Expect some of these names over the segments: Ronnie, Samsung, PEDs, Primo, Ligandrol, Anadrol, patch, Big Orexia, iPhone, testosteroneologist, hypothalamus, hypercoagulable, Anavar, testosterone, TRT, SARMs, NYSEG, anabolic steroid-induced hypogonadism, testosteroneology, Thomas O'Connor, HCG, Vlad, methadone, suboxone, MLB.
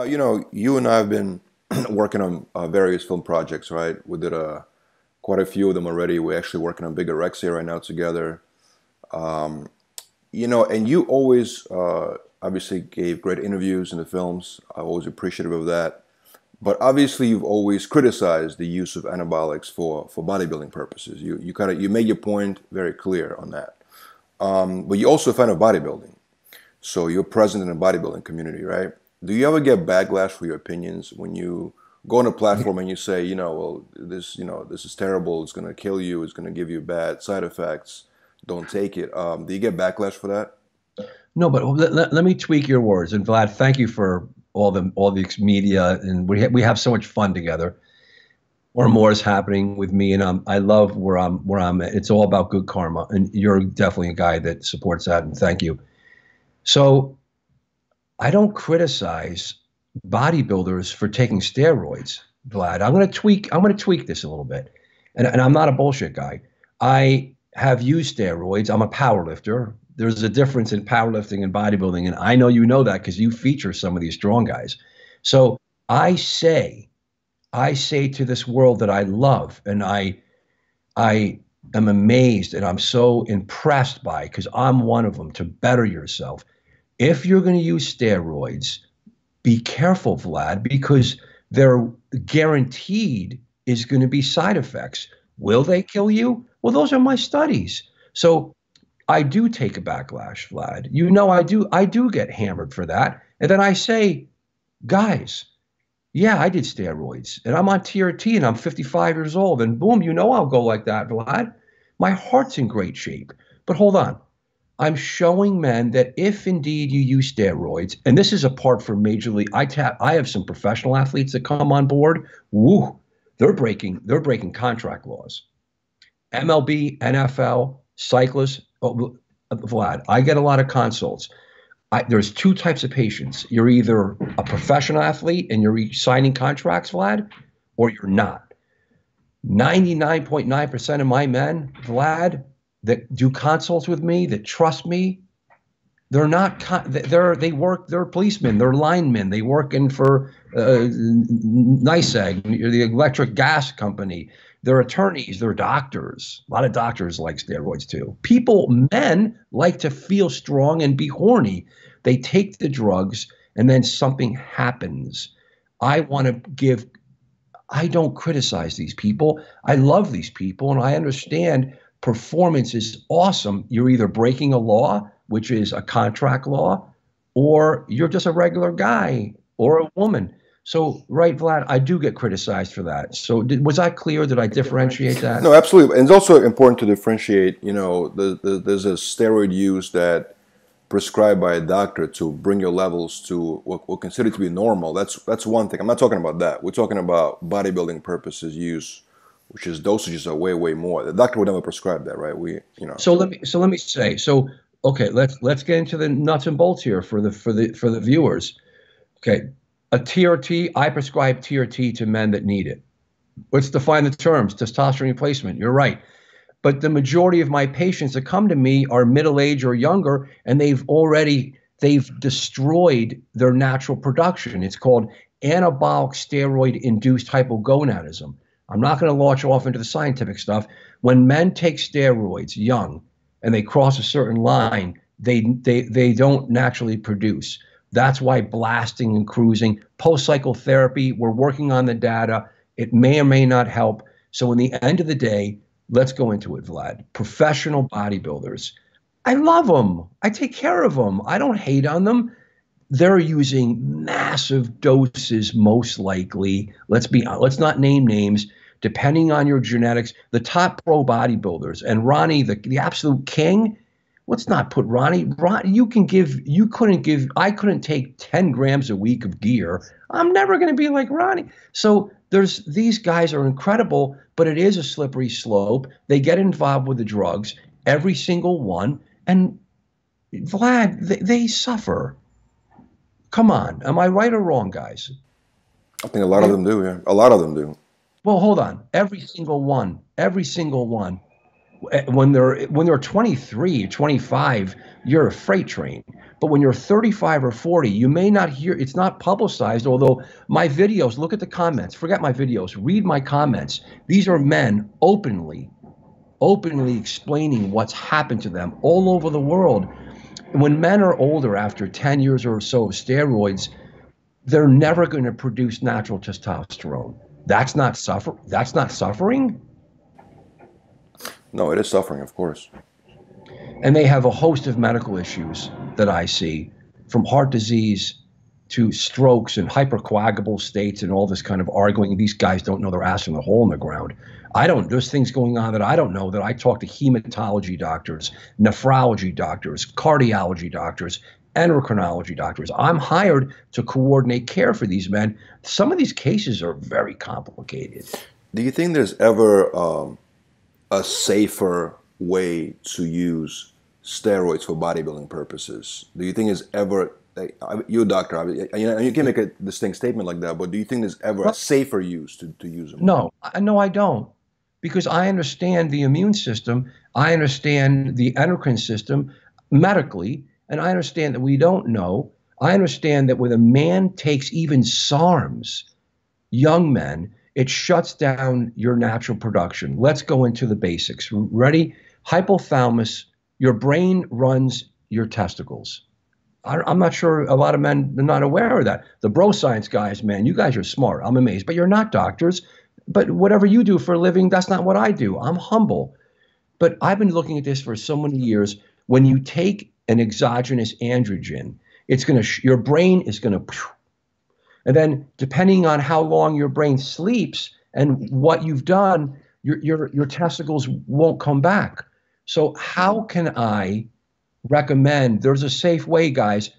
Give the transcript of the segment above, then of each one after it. Now, you know, you and I have been working on various film projects, right? We did quite a few of them already. We're actually working on Big Orexia right now together. You know, and you always obviously gave great interviews in the films. I'm always appreciative of that. But obviously, you've always criticized the use of anabolics for bodybuilding purposes. You kind of, you made your point very clear on that. But you also a fan of bodybuilding, so you're present in the bodybuilding community, right? Do you ever get backlash for your opinions when you go on a platform and you say, you know, well, this, you know, this is terrible. It's going to kill you. It's going to give you bad side effects. Don't take it. Do you get backlash for that? No, but let me tweak your words. And Vlad, thank you for all the media, and we have so much fun together. Or more is happening with me, and I love where I'm at. It's all about good karma, and you're definitely a guy that supports that, and thank you. So I don't criticize bodybuilders for taking steroids, Vlad. I'm going to tweak this a little bit, and I'm not a bullshit guy. I have used steroids. I'm a powerlifter. There's a difference in powerlifting and bodybuilding, and I know you know that because you feature some of these strong guys. So I say to this world that I love, and I am amazed, and I'm so impressed by, because I'm one of them, to better yourself. If you're going to use steroids, be careful, Vlad, because there guaranteed is going to be side effects. Will they kill you? Well, those are my studies. So I do take a backlash, Vlad. You know, I do get hammered for that. And then I say, guys, yeah, I did steroids, and I'm on TRT, and I'm 55 years old, and boom, you know I'll go like that, Vlad. My heart's in great shape. But hold on. I'm showing men that if indeed you use steroids, and this is apart from major league, I have some professional athletes that come on board, woo, they're breaking contract laws. MLB, NFL, cyclists, Vlad, I get a lot of consults. There's two types of patients. You're either a professional athlete and you're signing contracts, Vlad, or you're not. 99.9% of my men, Vlad, that do consults with me, that trust me, they're not. They're policemen. They're linemen. They work in for NYSEG, the electric gas company. They're attorneys. They're doctors. A lot of doctors like steroids too. Men like to feel strong and be horny. They take the drugs and then something happens. I don't criticize these people. I love these people, and I understand performance is awesome. You're either breaking a law, which is a contract law, or you're just a regular guy or a woman. So, right, Vlad, I do get criticized for that. So, was that clear? Did I differentiate that? No, absolutely. And it's also important to differentiate, you know, there's a steroid use that prescribed by a doctor to bring your levels to what we'll consider to be normal. That's one thing. I'm not talking about that. We're talking about bodybuilding purposes use, which is dosages are way, way more. The doctor would never prescribe that, right? So, okay, let's get into the nuts and bolts here for the viewers. Okay. A TRT, I prescribe TRT to men that need it. Let's define the terms, testosterone replacement. You're right. But the majority of my patients that come to me are middle-aged or younger, and they've destroyed their natural production. It's called anabolic steroid-induced hypogonadism. I'm not going to launch off into the scientific stuff. When men take steroids young and they cross a certain line, they don't naturally produce. That's why blasting and cruising, post-cycle therapy, we're working on the data. It may or may not help. So in the end of the day, let's go into it, Vlad. Professional bodybuilders. I love them. I take care of them. I don't hate on them. They're using massive doses, most likely. Let's not name names. Depending on your genetics, the top pro bodybuilders, and Ronnie, the absolute king. Let's not put Ronnie, I couldn't take 10 grams a week of gear. I'm never going to be like Ronnie. So these guys are incredible, but it is a slippery slope. They get involved with the drugs, every single one. And Vlad, they suffer. Come on. Am I right or wrong, guys? I think a lot of them do. Yeah. A lot of them do. Well, hold on. Every single one. when they're 23, 25, you're a freight train. But when you're 35 or 40, you may not hear, it's not publicized, although my videos, look at the comments, forget my videos, read my comments. These are men openly explaining what's happened to them all over the world. When men are older, after 10 years or so of steroids, they're never going to produce natural testosterone. That's not suffering? No, it is suffering, of course. And they have a host of medical issues that I see, from heart disease to strokes and hypercoagulable states and all this kind of arguing. These guys don't know their ass from the hole in the ground. I don't, there's things going on that I don't know, that I talk to hematology doctors, nephrology doctors, cardiology doctors, endocrinology doctors. I'm hired to coordinate care for these men. Some of these cases are very complicated. Do you think there's ever a safer way to use steroids for bodybuilding purposes? Do you think there's ever, you're a doctor, you can make a distinct statement like that, but do you think there's ever a safer use to use them? No, I don't. Because I understand the immune system, I understand the endocrine system medically, and I understand that we don't know. I understand that when a man takes even SARMs, young men, it shuts down your natural production. Let's go into the basics. Ready? Hypothalamus, your brain runs your testicles. I'm not sure a lot of men are not aware of that. The bro science guys, man, you guys are smart. I'm amazed, but you're not doctors. But whatever you do for a living, that's not what I do. I'm humble. But I've been looking at this for so many years. When you take an exogenous androgen, it's going to, your brain is going to, and then depending on how long your brain sleeps and what you've done, your testicles won't come back. So how can I recommend? There's a safe way, guys.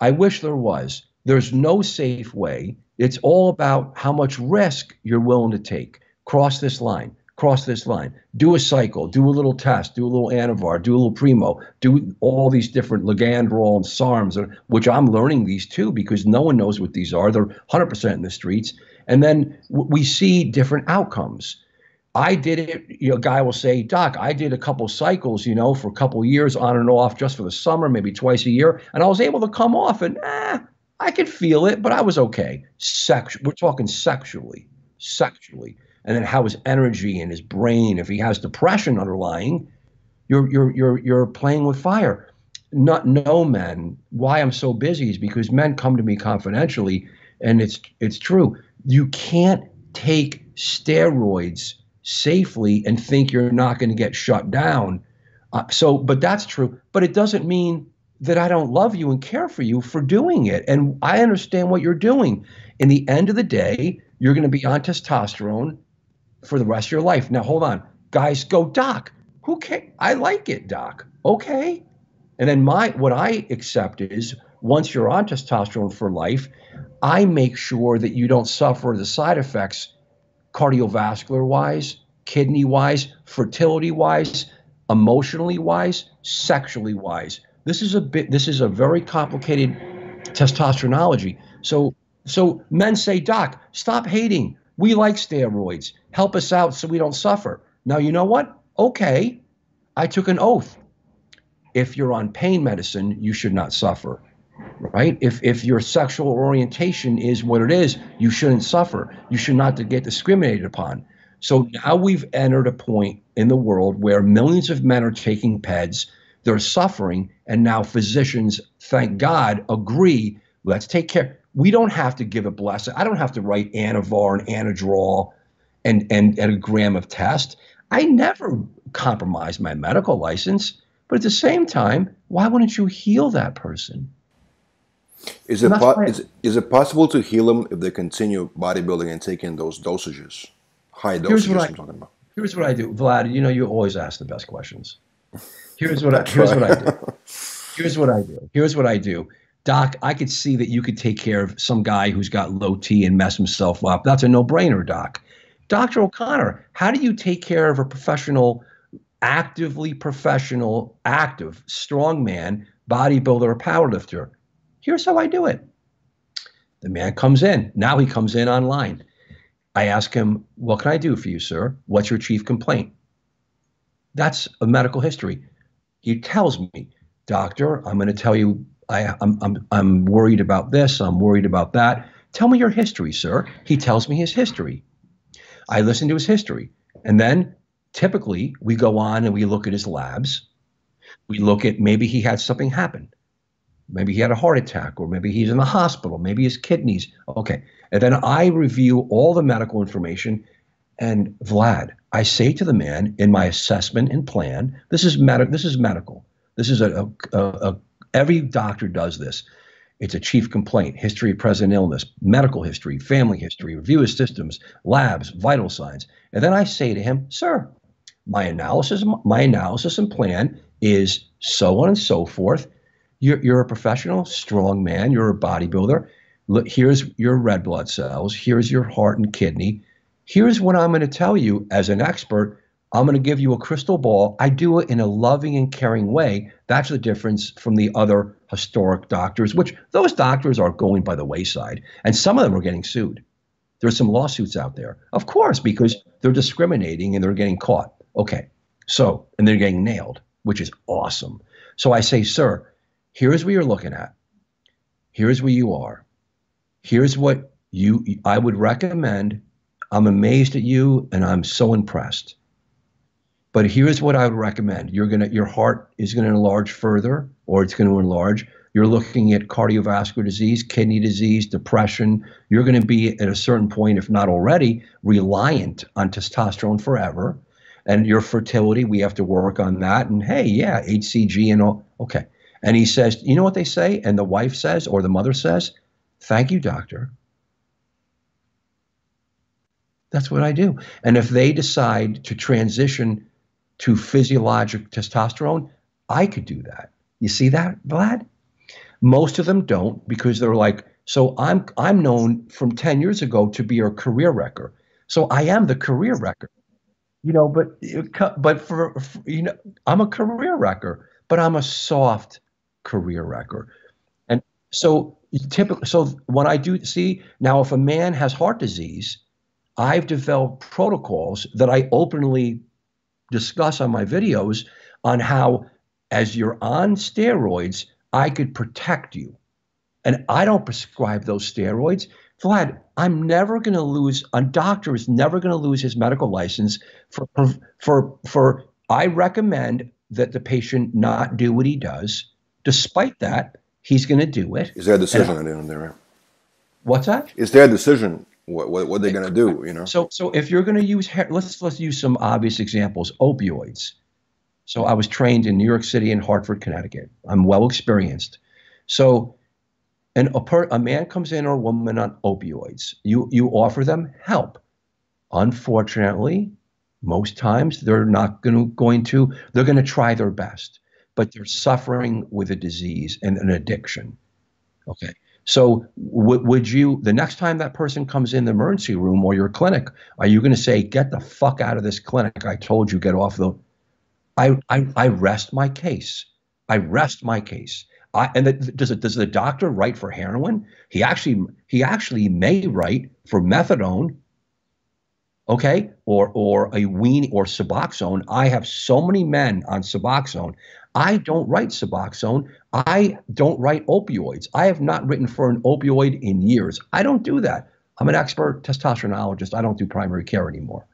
I wish there was. There's no safe way. It's all about how much risk you're willing to take. Cross this line. Cross this line. Do a cycle. Do a little test. Do a little Anavar. Do a little Primo. Do all these different Ligandrol and SARMs, which I'm learning these too because no one knows what these are. They're 100% in the streets. And then we see different outcomes. I did it, a guy will say, Doc, I did a couple cycles, for a couple years on and off just for the summer, maybe twice a year. And I was able to come off and I could feel it, but I was okay. We're talking sexually. And then how his energy and his brain, if he has depression underlying, you're playing with fire. No men, why I'm so busy is because men come to me confidentially, and it's true. You can't take steroids safely and think you're not going to get shut down. But that's true. But it doesn't mean that I don't love you and care for you for doing it. And I understand what you're doing. In the end of the day, you're going to be on testosterone for the rest of your life. Now, hold on. Guys go, Doc, who cares? I like it, Doc. Okay. And then what I accept is once you're on testosterone for life, I make sure that you don't suffer the side effects cardiovascular-wise, kidney-wise, fertility-wise, emotionally-wise, sexually-wise. This is a very complicated testosteroneology. So men say, Doc, stop hating. We like steroids. Help us out so we don't suffer. Now, you know what? Okay, I took an oath. If you're on pain medicine, you should not suffer, right? If your sexual orientation is what it is, you shouldn't suffer. You should not get discriminated upon. So now we've entered a point in the world where millions of men are taking PEDs, they're suffering, and now physicians, thank God, agree, let's take care. We don't have to give a blessing. I don't have to write Anavar and Anadrol and a gram of test. I never compromised my medical license, but at the same time, why wouldn't you heal that person? Is it possible to heal them if they continue bodybuilding and taking those dosages, high dosages? Here's what I do, Vlad. You always ask the best questions. Here's what I do. Doc, I could see that you could take care of some guy who's got low T and mess himself up. That's a no-brainer, Doc. Dr. O'Connor, how do you take care of a active, strong man, bodybuilder, or powerlifter? Here's how I do it. The man comes in. Now he comes in online. I ask him, what can I do for you, sir? What's your chief complaint? That's a medical history. He tells me, doctor, I'm going to tell you, I'm worried about this, I'm worried about that. Tell me your history, sir. He tells me his history. I listen to his history. And then typically we go on and we look at his labs. We look at maybe he had something happen. Maybe he had a heart attack, or maybe he's in the hospital, maybe his kidneys. Okay. And then I review all the medical information. And Vlad, I say to the man in my assessment and plan, this is medical. This is every doctor does this. It's a chief complaint, history of present illness, medical history, family history, review of systems, labs, vital signs. And then I say to him, sir, my analysis and plan is so on and so forth. You're a professional, strong man. You're a bodybuilder. Look, here's your red blood cells. Here's your heart and kidney. Here's what I'm going to tell you as an expert. I'm going to give you a crystal ball. I do it in a loving and caring way. That's the difference from the other historic doctors, which those doctors are going by the wayside. And some of them are getting sued. There's some lawsuits out there, of course, because they're discriminating and they're getting caught. Okay. So, and they're getting nailed, which is awesome. So I say, sir, here's what you're looking at. Here's where you are. Here's what I would recommend. I'm amazed at you and I'm so impressed. But here's what I would recommend. Your heart is going to enlarge further, or it's going to enlarge. You're looking at cardiovascular disease, kidney disease, depression. You're going to be at a certain point, if not already, reliant on testosterone forever. And your fertility, we have to work on that. And hey, yeah, HCG and all. Okay. And he says, you know what they say? And the wife says, or the mother says, thank you, doctor. That's what I do. And if they decide to transition to physiologic testosterone, I could do that. You see that, Vlad? Most of them don't, because they're like, so I'm known from 10 years ago to be a career wrecker. So I am the career wrecker, you know, but you know, I'm a career wrecker, but I'm a soft career wrecker. And so typically, so when I do see now, if a man has heart disease, I've developed protocols that I openly discuss on my videos on how, as you're on steroids, I could protect you. And I don't prescribe those steroids. Vlad, I'm never going to lose, a doctor is never going to lose his medical license for I recommend that the patient not do what he does. Despite that, he's going to do it. Is there a decision on there? Right? What's that? Is there a decision? What are they going to do, you know? So if you're going to use, let's use some obvious examples, opioids. So I was trained in New York City and Hartford, Connecticut. I'm well experienced. So a man comes in or a woman on opioids. You offer them help. Unfortunately, most times they're not going to, they're going to try their best, but they're suffering with a disease and an addiction. Okay. So would you, the next time that person comes in the emergency room or your clinic, are you going to say, get the fuck out of this clinic? I told you, get off the, I rest my case. I rest my case. Does the doctor write for heroin? He actually may write for methadone. Okay. Or a weenie or suboxone. I have so many men on suboxone. I don't write suboxone. I don't write opioids. I have not written for an opioid in years. I don't do that. I'm an expert testosteroneologist. I don't do primary care anymore.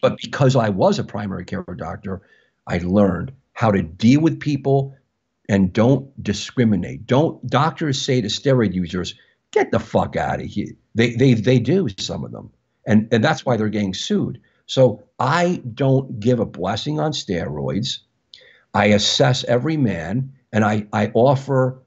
But because I was a primary care doctor, I learned how to deal with people and don't discriminate. Doctors say to steroid users, get the fuck out of here. They do, some of them. And that's why they're getting sued. So I don't give a blessing on steroids. I assess every man, and I offer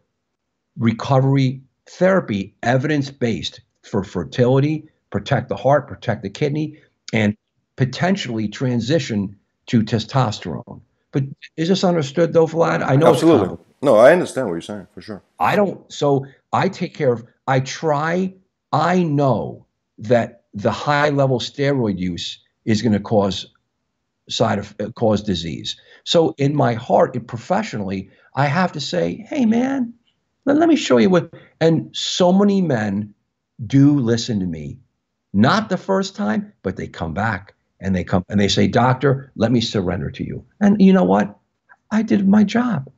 recovery therapy, evidence-based, for fertility, protect the heart, protect the kidney, and potentially transition to testosterone. But is this understood, though, Vlad? I know. Absolutely. No, I understand what you're saying, for sure. I don't. So I take care of, I know that the high-level steroid use is going to cause disease. So in my heart, professionally, I have to say, hey man, let me show you what, and so many men do listen to me, not the first time, but they come back And they come and they say, "Doctor, let me surrender to you." And you know what? I did my job.